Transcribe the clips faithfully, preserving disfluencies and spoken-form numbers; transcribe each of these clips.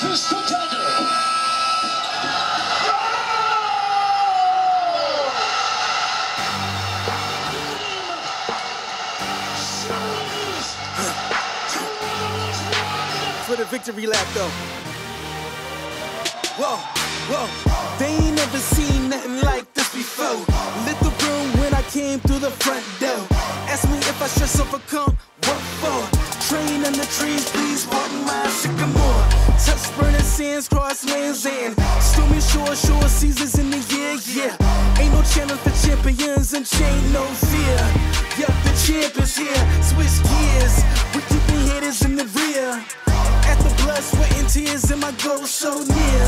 Justice the Tiger! For the victory lap though. Whoa, whoa. They ain't never seen nothing like this before. Lit the room when I came through the front door. Ask me if I should succumb, what for? Train under trees, please walk my sycamore. Touch burning sands, crosslands and stormy shore, shore seasons in the year, yeah. Ain't no channel for champions and chain no fear. Yup, the champ is here. Switch gears, wicked haters in the rear. Sweat and tears and my goal so near.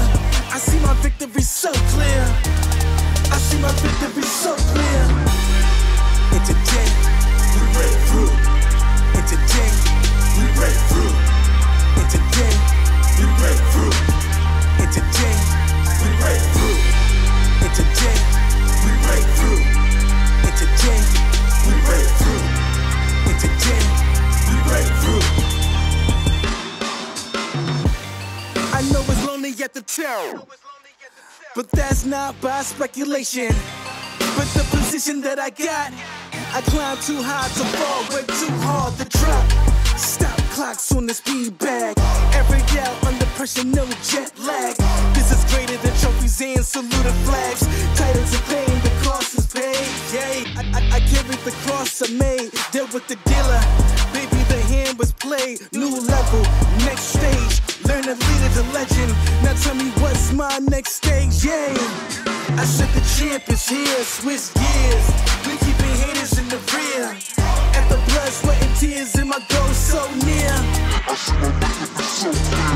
I see my victory so clear. I see my victory so clear. And today we break through. And today we break through. And today we break through. And today we break through. And today we break through. And today we break through. And today we break through. I know it's lonely at the top, but that's not by speculation. But the position that I got, I climbed too high to fall, went too hard to drop. Stop clocks on the speed bag. Every hour under pressure, no jet lag. This is greater than trophies and saluted flags. Titles of pain, the cost is paid. Yay! I, I, I carried the cross I made, dealt with the dealer. Baby, the hand was played. New level, next stage. Learn to lead as a legend. Now tell me what's my next stage, yeah. I said the champ is here, switch gears. We keeping haters in the rear. At the blood, sweat, and tears, and my goal so near. I said my victory so clear.